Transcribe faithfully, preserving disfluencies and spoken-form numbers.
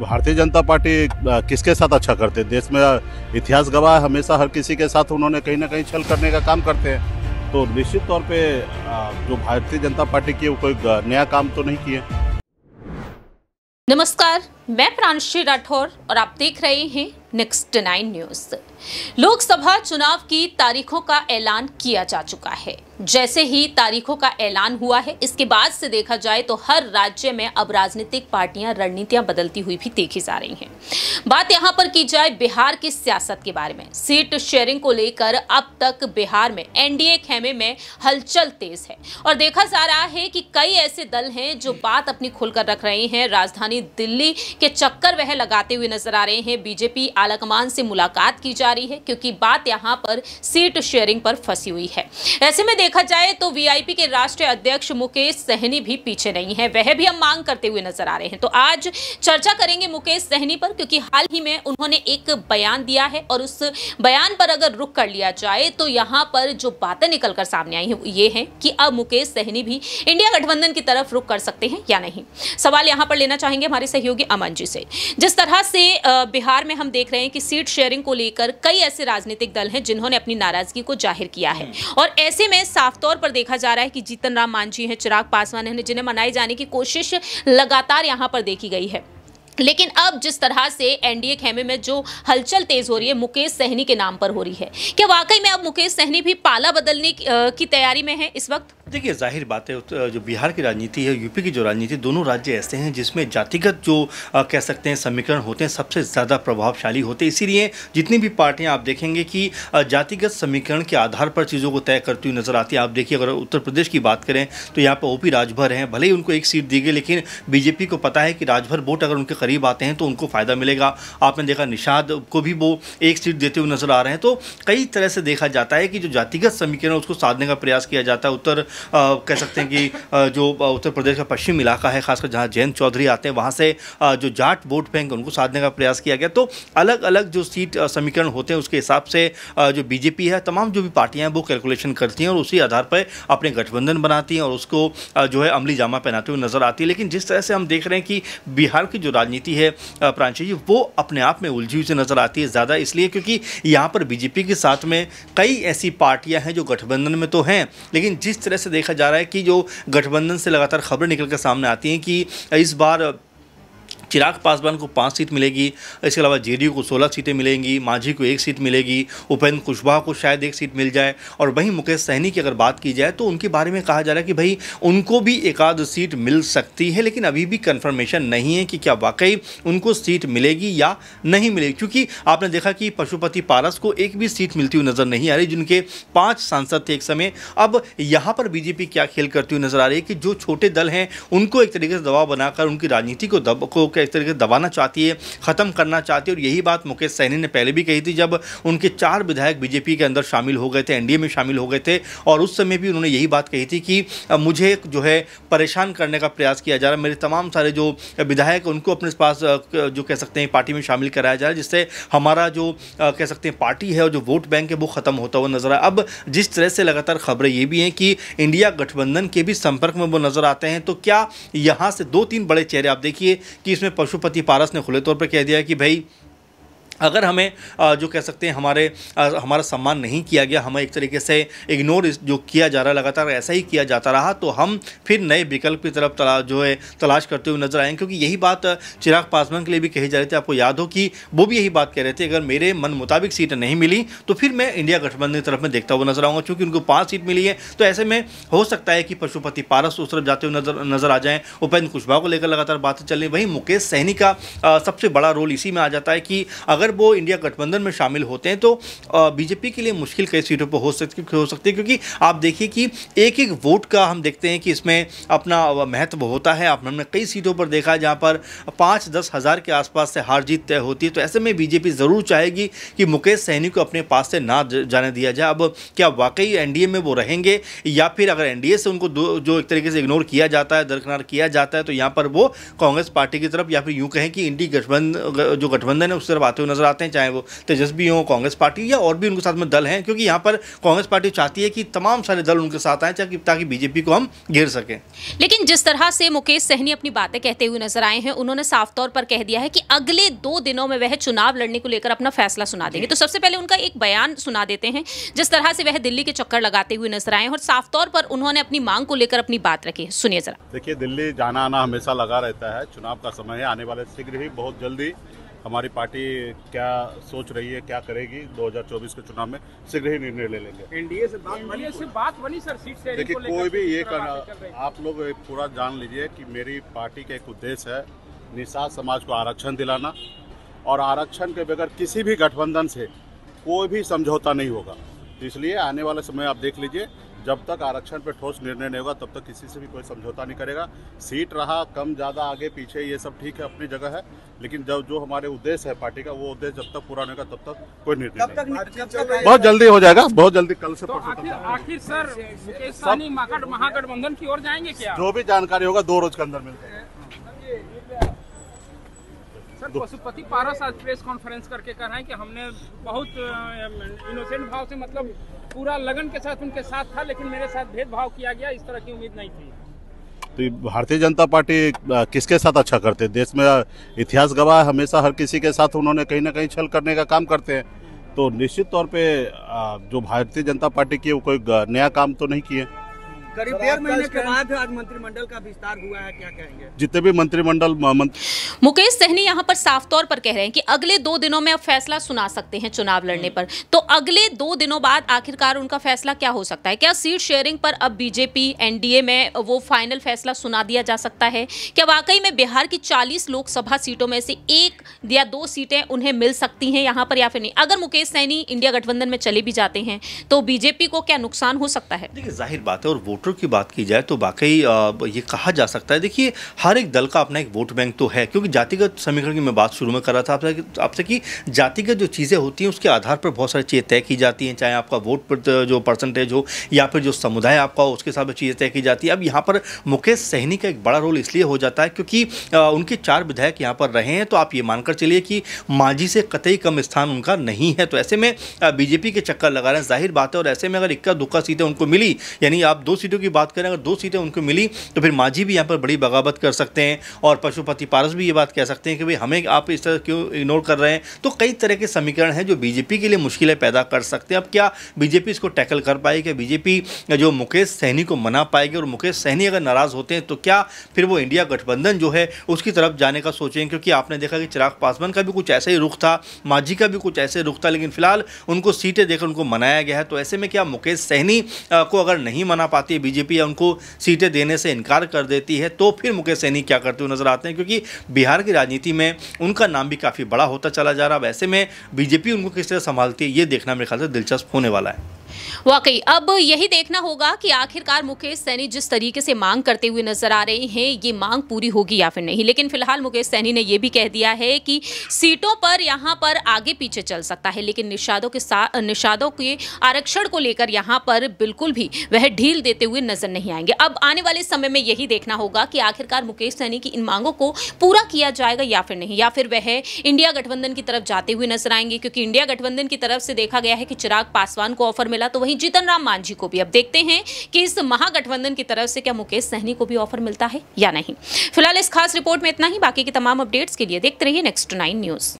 Bharatiya Janata party किसके साथ अच्छा करते है? देश में इतिहास गवाह है, हमेशा हर किसी के साथ उन्होंने कहीं ना कहीं छल करने का काम करते हैं। तो निश्चित तौर पे जो भारतीय जनता पार्टी की कोई नया काम तो नहीं किए। नमस्कार, मैं प्राणश्री राठौर और आप देख रहे हैं नेक्स्ट नाइन न्यूज। लोकसभा चुनाव की तारीखों का ऐलान किया जा चुका है। जैसे ही तारीखों का ऐलान हुआ है, इसके बाद से देखा जाए तो हर राज्य में अब राजनीतिक पार्टियां रणनीतियां बदलती हुई भी देखी जा रही हैं। बात यहां पर की जाए बिहार की सियासत के बारे में। सीट शेयरिंग को लेकर अब तक बिहार में एनडीए खेमे में हलचल तेज है और देखा जा रहा है कि कई ऐसे दल हैं जो बात अपनी खुलकर रख रहे हैं। राजधानी दिल्ली के चक्कर वह लगाते हुए नजर आ रहे हैं। बीजेपी आलाकमान से मुलाकात की जा रही है क्योंकि बात यहां पर सीट शेयरिंग पर फंसी हुई है। ऐसे में देखा जाए तो वीआईपी के राष्ट्रीय अध्यक्ष मुकेश सहनी भी पीछे नहीं है, वह भी हम मांग करते हुए नजर आ रहे हैं। तो आज चर्चा करेंगे मुकेश सहनी पर, क्योंकि हाल ही में उन्होंने एक बयान दिया है और उस बयान पर अगर रुक कर लिया जाए तो यहाँ पर जो बातें निकलकर सामने आई है ये है कि अब मुकेश सहनी भी इंडिया गठबंधन की तरफ रुक कर सकते हैं या नहीं। सवाल यहाँ पर लेना चाहेंगे हमारे सहयोगी अमन जी से। जिस तरह से बिहार में हम देख रहे हैं कि सीट शेयरिंग को लेकर कई ऐसे राजनीतिक दल हैं जिन्होंने अपनी नाराजगी को जाहिर किया है और ऐसे में साफ तौर पर देखा जा रहा है कि जीतन राम मांझी हैं, चिराग पासवान हैं, जिन्हें मनाए जाने की कोशिश लगातार यहां पर देखी गई है। लेकिन अब जिस तरह से एनडीए खेमे में जो हलचल तेज हो रही है मुकेश सहनी के नाम पर हो रही है, क्या वाकई में अब मुकेश सहनी भी पाला बदलने की तैयारी में है इस वक्त? देखिए, जाहिर बात है जो बिहार की राजनीति है, यूपी की जो राजनीति, दोनों राज्य ऐसे हैं जिसमें जातिगत जो आ, कह सकते हैं समीकरण होते हैं सबसे ज़्यादा प्रभावशाली होते हैं। इसीलिए जितनी भी पार्टियां आप देखेंगे कि जातिगत समीकरण के आधार पर चीज़ों को तय करती हुई नजर आती है। आप देखिए, अगर उत्तर प्रदेश की बात करें तो यहाँ पर ओपी राजभर हैं, भले ही उनको एक सीट दी गई लेकिन बीजेपी को पता है कि राजभर वोट अगर उनके करीब आते हैं तो उनको फ़ायदा मिलेगा। आपने देखा निषाद को भी वो एक सीट देते हुए नजर आ रहे हैं। तो कई तरह से देखा जाता है कि जो जातिगत समीकरण उसको साधने का प्रयास किया जाता है। उत्तर आ, कह सकते हैं कि आ, जो उत्तर प्रदेश का पश्चिम इलाका है, खासकर जहाँ जयंत चौधरी आते हैं, वहाँ से आ, जो जाट वोट बैंक उनको साधने का प्रयास किया गया। तो अलग अलग जो सीट समीकरण होते हैं उसके हिसाब से आ, जो बीजेपी है, तमाम जो भी पार्टियाँ हैं वो कैलकुलेशन करती हैं और उसी आधार पर अपने गठबंधन बनाती हैं और उसको आ, जो है अमली जामा पहनाते हुए नजर आती है। लेकिन जिस तरह से हम देख रहे हैं कि बिहार की जो राजनीति है प्रांची जी, वो अपने आप में उलझी हुई से नजर आती है। ज़्यादा इसलिए क्योंकि यहाँ पर बीजेपी के साथ में कई ऐसी पार्टियाँ हैं जो गठबंधन में तो हैं, लेकिन जिस तरह से देखा जा रहा है कि जो गठबंधन से लगातार खबरें निकल कर सामने आती हैं कि इस बार चिराग पासवान को पाँच सीट मिलेगी, इसके अलावा जेडीयू को सोलह सीटें मिलेंगी, मांझी को एक सीट मिलेगी, उपेंद्र कुशवाहा को शायद एक सीट मिल जाए। और वहीं मुकेश सहनी की अगर बात की जाए तो उनके बारे में कहा जा रहा है कि भाई उनको भी एक आध सीट मिल सकती है, लेकिन अभी भी कन्फर्मेशन नहीं है कि क्या वाकई उनको सीट मिलेगी या नहीं मिलेगी। क्योंकि आपने देखा कि पशुपति पारस को एक भी सीट मिलती हुई नज़र नहीं आ रही, जिनके पाँच सांसद थे एक समय। अब यहाँ पर बीजेपी क्या खेल करती हुई नज़र आ रही है कि जो छोटे दल हैं उनको एक तरीके से दबाव बनाकर उनकी राजनीति को दब को इस तरीके से दबाना चाहती है, ख़त्म करना चाहती है। और यही बात मुकेश सहनी ने पहले भी कही थी जब उनके चार विधायक बीजेपी के अंदर शामिल हो गए थे, एनडीए में शामिल हो गए थे, और उस समय भी उन्होंने यही बात कही थी कि मुझे जो है परेशान करने का प्रयास किया जा रहा है, मेरे तमाम सारे जो विधायक उनको अपने पास जो कह सकते हैं पार्टी में शामिल कराया जा रहा है, जिससे हमारा जो कह सकते हैं पार्टी है और जो वोट बैंक है वो ख़त्म होता हुआ नजर आया। अब जिस तरह से लगातार खबरें ये भी हैं कि इंडिया गठबंधन के भी संपर्क में वो नज़र आते हैं, तो क्या यहाँ से दो तीन बड़े चेहरे आप देखिए कि इसमें पशुपति पारस ने खुले तौर पर कह दिया कि भाई अगर हमें जो कह सकते हैं हमारे हमारा सम्मान नहीं किया गया, हमें एक तरीके से इग्नोर जो किया जा रहा, लगातार ऐसा ही किया जाता रहा, तो हम फिर नए विकल्प की तरफ तला जो है तलाश करते हुए नजर आएंगे। क्योंकि यही बात चिराग पासवान के लिए भी कही जा रही थी। आपको याद हो कि वो भी यही बात कह रहे थे, अगर मेरे मन मुताबिक सीट नहीं मिली तो फिर मैं इंडिया गठबंधन की तरफ में देखता हुआ नजर आऊँगा। चूँकि उनको पाँच सीट मिली है तो ऐसे में हो सकता है कि पशुपति पारस उस तरफ जाते हुए नजर नजर आ जाएँ। उपेंद्र कुशवाहा को लेकर लगातार बातें चल रही। वहीं मुकेश सहनी का सबसे बड़ा रोल इसी में आ जाता है कि अगर वो इंडिया गठबंधन में शामिल होते हैं तो बीजेपी के लिए मुश्किल कई सीटों पर हो सकती हो सकती है। क्योंकि आप देखिए कि एक एक वोट का हम देखते हैं कि इसमें अपना महत्व होता है। आप हमने कई सीटों पर देखा है जहां पर पाँच दस हज़ार के आसपास से हार जीत तय होती है। तो ऐसे में बीजेपी ज़रूर चाहेगी कि मुकेश सहनी को अपने पास से ना जाने दिया जाए। अब क्या वाकई एनडीए में वो रहेंगे या फिर अगर एनडीए से उनको जो एक तरीके से इग्नोर किया जाता है, दरकिनार किया जाता है, तो यहाँ पर वो कांग्रेस पार्टी की तरफ या फिर यूँ कहें कि इंडी गठबंधन जो गठबंधन है उस तरफ आते हुए नजर आते हैं, चाहे वो तेजस्वी हों, कांग्रेस पार्टी या और भी उनके साथ में दल हैं, क्योंकि यहाँ पर कांग्रेस पार्टी चाहती है कि तमाम सारे दल उनके साथ आए ताकि बीजेपी को हम घेर सकें। लेकिन जिस तरह से मुकेश सहनी अपनी बातें कहते हुए नजर आए हैं, उन्होंने साफ तौर पर कह दिया है कि अगले दो दिनों में वह चुनाव लड़ने को लेकर अपना फैसला सुना देंगे। तो सबसे पहले उनका एक बयान सुना देते हैं जिस तरह से वह दिल्ली के चक्कर लगाते हुए नजर आए और साफ तौर पर उन्होंने अपनी मांग को लेकर अपनी बात रखी है, सुनिए जरा। देखिए, दिल्ली जाना आना हमेशा लगा रहता है, चुनाव का समय है, आने वाले शीघ्र ही बहुत जल्दी हमारी पार्टी क्या सोच रही है, क्या करेगी दो हज़ार चौबीस के चुनाव में, शीघ्र ही निर्णय ले लेंगे। एनडीए से बात बनी से बात बनी सर सीट से। देखिए, कोई भी ये करना, आप लोग पूरा जान लीजिए कि मेरी पार्टी का एक उद्देश्य है निषाद समाज को आरक्षण दिलाना, और आरक्षण के बगैर किसी भी गठबंधन से कोई भी समझौता नहीं होगा। इसलिए आने वाले समय आप देख लीजिए, जब तक आरक्षण पर ठोस निर्णय नहीं होगा तब तक किसी से भी कोई समझौता नहीं करेगा। सीट रहा कम ज़्यादा आगे पीछे ये सब ठीक है, अपनी जगह है, लेकिन जब जो हमारे उद्देश्य है पार्टी का वो उद्देश्य जब तक पूरा नहीं होगा तब तक कोई निर्णय बहुत जल्दी हो जाएगा, बहुत जल्दी, कल से परसों। आखिर सर मुकेश सहनी महागठबंधन की ओर जाएंगे क्या? जो भी जानकारी होगा दो रोज के अंदर मिलता है। सर, पशुपति पारस आज प्रेस कॉन्फ्रेंस करके कह रहे हैं कि हमने बहुत इनोसेंट भाव से, मतलब पूरा लगन के साथ उनके साथ था, लेकिन मेरे साथ भेदभाव किया गया, इस तरह की उम्मीद नहीं थी। तो भारतीय जनता पार्टी किसके साथ अच्छा करते? देश में इतिहास गवाह, हमेशा हर किसी के साथ उन्होंने कहीं ना कहीं छल करने का काम करते हैं। तो निश्चित तौर पे जो भारतीय जनता पार्टी की वो कोई नया काम तो नहीं किए। करीब डेढ़ महीने के बाद आज मंत्रिमंडल का विस्तार हुआ है, क्या कहेंगे? जितने भी मंत्रिमंडल मंत्र... मुकेश सहनी यहाँ पर साफ तौर पर कह रहे हैं कि अगले दो दिनों में अब फैसला सुना सकते हैं चुनाव लड़ने पर। तो अगले दो दिनों बाद आखिरकार उनका फैसला क्या हो सकता है? क्या सीट शेयरिंग पर अब बीजेपी एनडीए में वो फाइनल फैसला सुना दिया जा सकता है? क्या वाकई में बिहार की चालीस लोकसभा सीटों में से एक या दो सीटें उन्हें मिल सकती हैं यहाँ पर या फिर नहीं? अगर मुकेश सहनी इंडिया गठबंधन में चले भी जाते हैं तो बीजेपी को क्या नुकसान हो सकता है? देखिए, जाहिर बात है, और वोटरों की बात की जाए तो वाकई ये कहा जा सकता है, देखिए हर एक दल का अपना एक वोट बैंक तो है, क्योंकि जातिगत समीकरण की मैं बात शुरू में कर रहा था आपसे आपसे कि जातिगत जो चीज़ें होती हैं उसके आधार पर बहुत सारी चीज़ें तय की जाती हैं, चाहे आपका वोट पर जो परसेंटेज हो या फिर जो समुदाय आपका हो उसके हिसाब से चीज़ें तय की जाती है। अब यहाँ पर मुकेश सहनी का एक बड़ा रोल इसलिए हो जाता है क्योंकि उनके चार विधायक यहाँ पर रहे हैं, तो आप ये मानकर चलिए कि मांझी से कतई कम स्थान उनका नहीं है। तो ऐसे में बीजेपी के चक्कर लगा रहे हैं, जाहिर बात है, और ऐसे में अगर इक्का दुक्का सीटें उनको मिली, यानी आप दो सीटों की बात करें, अगर दो सीटें उनको मिली तो फिर मांझी भी यहाँ पर बड़ी बगावत कर सकते हैं और पशुपति पारस भी ये बात कह सकते हैं कि भाई हमें आप इस तरह क्यों इग्नोर कर रहे हैं। तो कई तरह के समीकरण हैं जो बीजेपी के लिए मुश्किलें पैदा कर सकते हैं। अब क्या बीजेपी इसको टैकल कर पाएगी? क्या बीजेपी जो मुकेश सहनी को मना पाएगी? और मुकेश सहनी अगर नाराज़ होते हैं तो क्या फिर वो इंडिया गठबंधन जो है उसकी तरफ जाने का सोचेंगे? क्योंकि आपने देखा कि चिराग पासवान का भी कुछ ऐसा ही रुख था, मांझी का भी कुछ ऐसे रुख था, लेकिन फिलहाल उनको सीटें देकर उनको मनाया गया है। तो ऐसे में क्या मुकेश सहनी को अगर नहीं मना पाती है बीजेपी या उनको सीटें देने से इनकार कर देती है तो फिर मुकेश सहनी क्या करते हुए नजर आते हैं? क्योंकि बिहार की राजनीति में उनका नाम भी काफ़ी बड़ा होता चला जा रहा है। वैसे में बीजेपी उनको किस तरह संभालती है ये देखना मेरे ख्याल से दिलचस्प होने वाला है। वाकई अब यही देखना होगा कि आखिरकार मुकेश सहनी जिस तरीके से मांग करते हुए नजर आ रहे हैं ये मांग पूरी होगी या फिर नहीं। लेकिन फिलहाल मुकेश सहनी ने यह भी कह दिया है कि सीटों पर यहाँ पर आगे पीछे चल सकता है, लेकिन निषादों के साथ निषादों के आरक्षण को लेकर यहाँ पर बिल्कुल भी वह ढील देते हुए नजर नहीं आएंगे। अब आने वाले समय में यही देखना होगा कि आखिरकार मुकेश सहनी की इन मांगों को पूरा किया जाएगा या फिर नहीं, या फिर वह इंडिया गठबंधन की तरफ जाते हुए नजर आएंगे। क्योंकि इंडिया गठबंधन की तरफ से देखा गया है कि चिराग पासवान को ऑफर मिला, तो वहीं जीतन राम मांझी को भी। अब देखते हैं कि इस महागठबंधन की तरफ से क्या मुकेश सहनी को भी ऑफर मिलता है या नहीं। फिलहाल इस खास रिपोर्ट में इतना ही। बाकी की तमाम अपडेट्स के लिए देखते रहिए नेक्स्ट नाइन न्यूज।